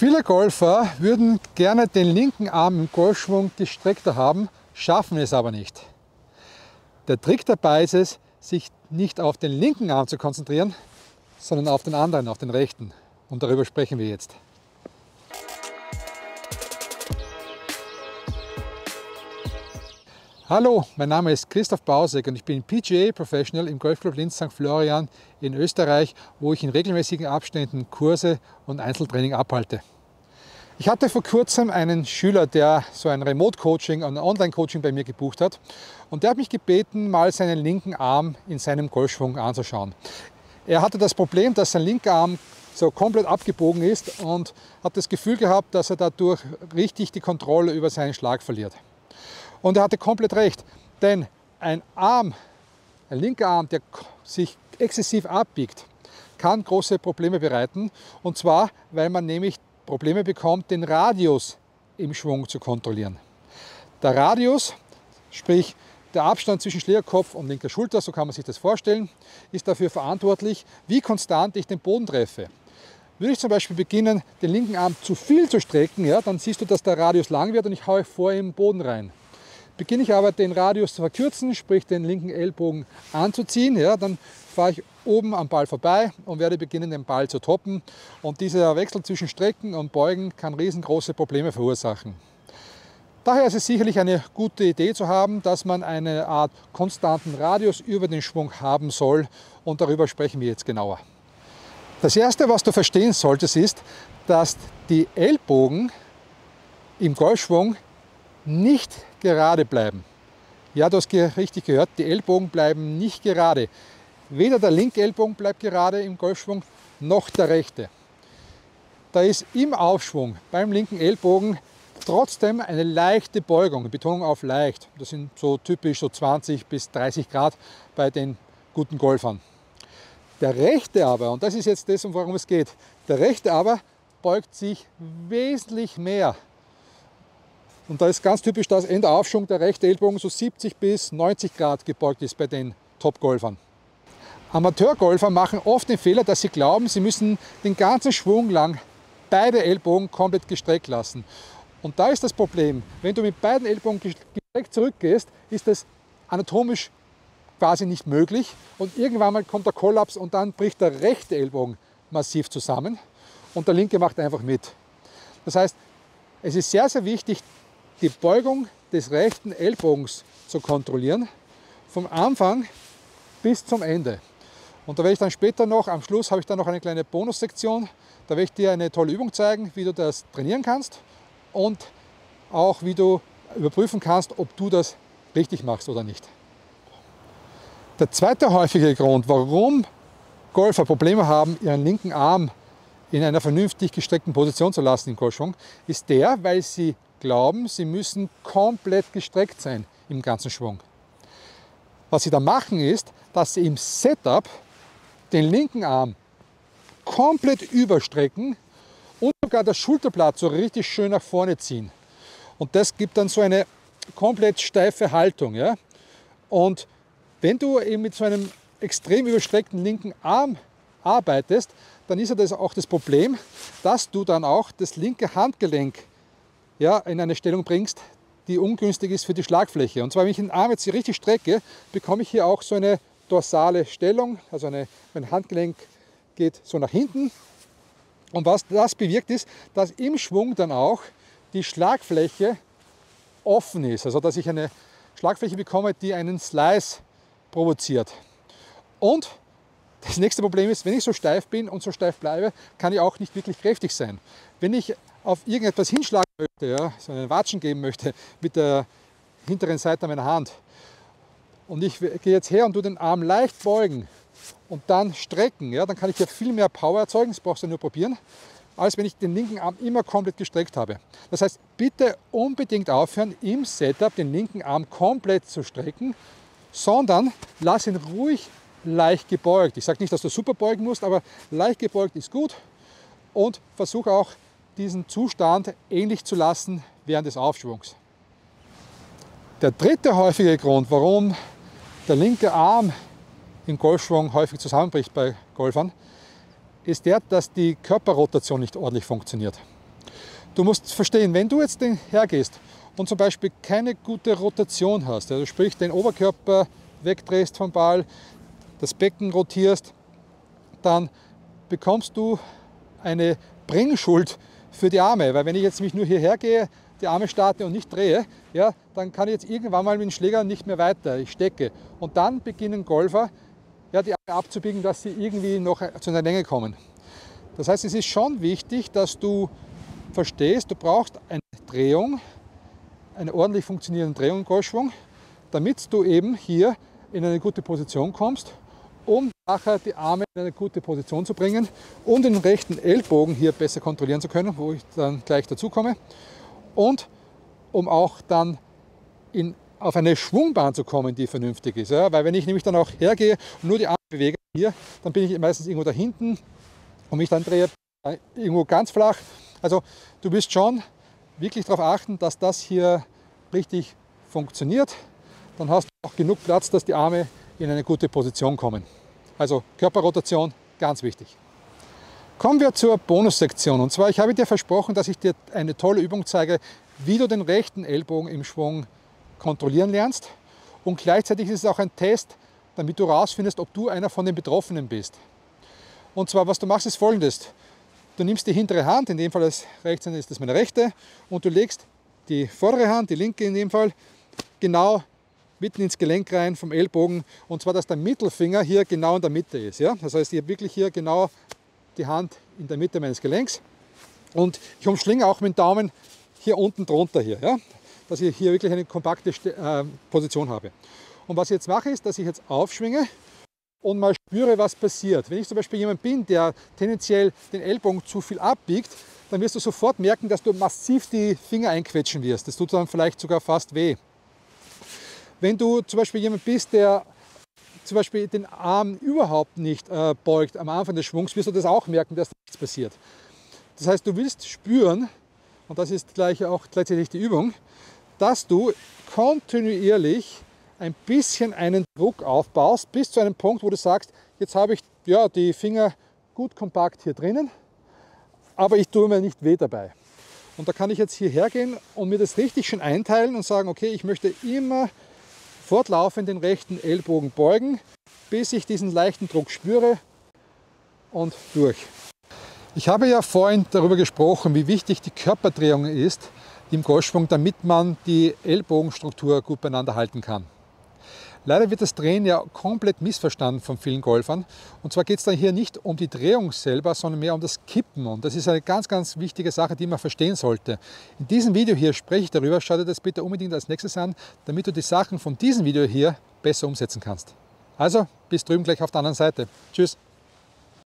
Viele Golfer würden gerne den linken Arm im Golfschwung gestreckter haben, schaffen es aber nicht. Der Trick dabei ist es, sich nicht auf den linken Arm zu konzentrieren, sondern auf den anderen, auf den rechten. Und darüber sprechen wir jetzt. Hallo, mein Name ist Christoph Bausek und ich bin PGA Professional im Golfclub Linz-St. Florian in Österreich, wo ich in regelmäßigen Abständen Kurse und Einzeltraining abhalte. Ich hatte vor kurzem einen Schüler, der so ein Remote-Coaching, ein Online-Coaching bei mir gebucht hat, und der hat mich gebeten, mal seinen linken Arm in seinem Golfschwung anzuschauen. Er hatte das Problem, dass sein linker Arm so komplett abgebogen ist und hat das Gefühl gehabt, dass er dadurch richtig die Kontrolle über seinen Schlag verliert. Und er hatte komplett recht, denn ein linker Arm, der sich exzessiv abbiegt, kann große Probleme bereiten. Und zwar, weil man nämlich Probleme bekommt, den Radius im Schwung zu kontrollieren. Der Radius, sprich der Abstand zwischen Schlägerkopf und linker Schulter, so kann man sich das vorstellen, ist dafür verantwortlich, wie konstant ich den Boden treffe. Würde ich zum Beispiel beginnen, den linken Arm zu viel zu strecken, ja, dann siehst du, dass der Radius lang wird und ich haue vor ihm den Boden rein. Beginne ich aber, den Radius zu verkürzen, sprich den linken Ellbogen anzuziehen, ja, dann fahre ich oben am Ball vorbei und werde beginnen, den Ball zu toppen. Und dieser Wechsel zwischen Strecken und Beugen kann riesengroße Probleme verursachen. Daher ist es sicherlich eine gute Idee zu haben, dass man eine Art konstanten Radius über den Schwung haben soll. Und darüber sprechen wir jetzt genauer. Das Erste, was du verstehen solltest, ist, dass die Ellbogen im Golfschwung nicht gerade bleiben. Ja, du hast richtig gehört, die Ellbogen bleiben nicht gerade. Weder der linke Ellbogen bleibt gerade im Golfschwung, noch der rechte. Da ist im Aufschwung beim linken Ellbogen trotzdem eine leichte Beugung, Betonung auf leicht. Das sind so typisch so 20 bis 30 Grad bei den guten Golfern. Der rechte aber, und das ist jetzt das, worum es geht, der rechte aber beugt sich wesentlich mehr. Und da ist ganz typisch, dass in der Aufschwung der rechte Ellbogen so 70 bis 90 Grad gebeugt ist bei den Top-Golfern. Amateurgolfer machen oft den Fehler, dass sie glauben, sie müssen den ganzen Schwung lang beide Ellbogen komplett gestreckt lassen. Und da ist das Problem, wenn du mit beiden Ellbogen gestreckt zurückgehst, ist das anatomisch quasi nicht möglich. Und irgendwann mal kommt der Kollaps und dann bricht der rechte Ellbogen massiv zusammen und der linke macht einfach mit. Das heißt, es ist sehr, sehr wichtig, die Beugung des rechten Ellbogens zu kontrollieren, vom Anfang bis zum Ende. Und da werde ich dann später noch, am Schluss habe ich dann noch eine kleine Bonussektion, da werde ich dir eine tolle Übung zeigen, wie du das trainieren kannst und auch wie du überprüfen kannst, ob du das richtig machst oder nicht. Der zweite häufige Grund, warum Golfer Probleme haben, ihren linken Arm in einer vernünftig gestreckten Position zu lassen im Golfschwung, ist der, weil sie glauben, sie müssen komplett gestreckt sein im ganzen Schwung. Was sie da machen ist, dass sie im Setup den linken Arm komplett überstrecken und sogar das Schulterblatt so richtig schön nach vorne ziehen. Und das gibt dann so eine komplett steife Haltung. Ja? Und wenn du eben mit so einem extrem überstreckten linken Arm arbeitest, dann ist ja das auch das Problem, dass du dann auch das linke Handgelenk in eine Stellung bringst, die ungünstig ist für die Schlagfläche. Und zwar, wenn ich den Arm jetzt hier richtig strecke, bekomme ich hier auch so eine dorsale Stellung, also mein Handgelenk geht so nach hinten. Und was das bewirkt ist, dass im Schwung dann auch die Schlagfläche offen ist, also dass ich eine Schlagfläche bekomme, die einen Slice provoziert. Und das nächste Problem ist, wenn ich so steif bin und so steif bleibe, kann ich auch nicht wirklich kräftig sein. Wenn ich auf irgendetwas hinschlagen möchte, so einen Watschen geben möchte mit der hinteren Seite meiner Hand und ich gehe jetzt her und tue den Arm leicht beugen und dann strecken, dann kann ich hier viel mehr Power erzeugen, das brauchst du nur probieren, als wenn ich den linken Arm immer komplett gestreckt habe. Das heißt, bitte unbedingt aufhören, im Setup den linken Arm komplett zu strecken, sondern lass ihn ruhig leicht gebeugt. Ich sage nicht, dass du super beugen musst, aber leicht gebeugt ist gut und versuche auch diesen Zustand ähnlich zu lassen während des Aufschwungs. Der dritte häufige Grund, warum der linke Arm im Golfschwung häufig zusammenbricht bei Golfern, ist der, dass die Körperrotation nicht ordentlich funktioniert. Du musst verstehen, wenn du jetzt hergehst und zum Beispiel keine gute Rotation hast, also sprich den Oberkörper wegdrehst vom Ball, das Becken rotierst, dann bekommst du eine Bringschuld für die Arme, weil wenn ich jetzt mich nur hierher gehe, die Arme starte und nicht drehe, ja, dann kann ich jetzt irgendwann mal mit dem Schläger nicht mehr weiter, ich stecke. Und dann beginnen Golfer, ja, die Arme abzubiegen, dass sie irgendwie noch zu einer Länge kommen. Das heißt, es ist schon wichtig, dass du verstehst, du brauchst eine Drehung, eine ordentlich funktionierende Drehung im Golfschwung, damit du eben hier in eine gute Position kommst, um nachher die Arme in eine gute Position zu bringen und den rechten Ellbogen hier besser kontrollieren zu können, wo ich dann gleich dazu komme. Und um auch dann auf eine Schwungbahn zu kommen, die vernünftig ist. Ja? Weil wenn ich nämlich dann auch hergehe und nur die Arme bewege hier, dann bin ich meistens irgendwo da hinten und mich dann drehe irgendwo ganz flach. Also du wirst schon wirklich darauf achten, dass das hier richtig funktioniert. Dann hast du auch genug Platz, dass die Arme in eine gute Position kommen. Also Körperrotation, ganz wichtig. Kommen wir zur Bonussektion, und zwar, ich habe dir versprochen, dass ich dir eine tolle Übung zeige, wie du den rechten Ellbogen im Schwung kontrollieren lernst, und gleichzeitig ist es auch ein Test, damit du herausfindest, ob du einer von den Betroffenen bist. Und zwar, was du machst, ist folgendes: Du nimmst die hintere Hand, in dem Fall als Rechtshänder ist das meine rechte, und du legst die vordere Hand, die linke in dem Fall, genau mitten ins Gelenk rein vom Ellbogen, und zwar, dass der Mittelfinger hier genau in der Mitte ist. Ja? Das heißt, ihr wirklich hier genau die Hand in der Mitte meines Gelenks, und ich umschlinge auch mit dem Daumen hier unten drunter hier, ja, dass ich hier wirklich eine kompakte Position habe. Und was ich jetzt mache, ist, dass ich jetzt aufschwinge und mal spüre, was passiert. Wenn ich zum Beispiel jemand bin, der tendenziell den Ellbogen zu viel abbiegt, dann wirst du sofort merken, dass du massiv die Finger einquetschen wirst. Das tut dann vielleicht sogar fast weh. Wenn du zum Beispiel jemand bist, der zum Beispiel den Arm überhaupt nicht beugt am Anfang des Schwungs, wirst du das auch merken, dass nichts passiert. Das heißt, du willst spüren, und das ist gleich auch gleichzeitig die Übung, dass du kontinuierlich ein bisschen einen Druck aufbaust, bis zu einem Punkt, wo du sagst, jetzt habe ich ja die Finger gut kompakt hier drinnen, aber ich tue mir nicht weh dabei. Und da kann ich jetzt hierher gehen und mir das richtig schön einteilen und sagen, okay, ich möchte immer fortlaufend den rechten Ellbogen beugen, bis ich diesen leichten Druck spüre, und durch. Ich habe ja vorhin darüber gesprochen, wie wichtig die Körperdrehung ist im Golfschwung, damit man die Ellbogenstruktur gut beieinander halten kann. Leider wird das Drehen ja komplett missverstanden von vielen Golfern. Und zwar geht es dann hier nicht um die Drehung selber, sondern mehr um das Kippen. Und das ist eine ganz, ganz wichtige Sache, die man verstehen sollte. In diesem Video hier spreche ich darüber. Schau dir das bitte unbedingt als nächstes an, damit du die Sachen von diesem Video hier besser umsetzen kannst. Also, bis drüben gleich auf der anderen Seite. Tschüss!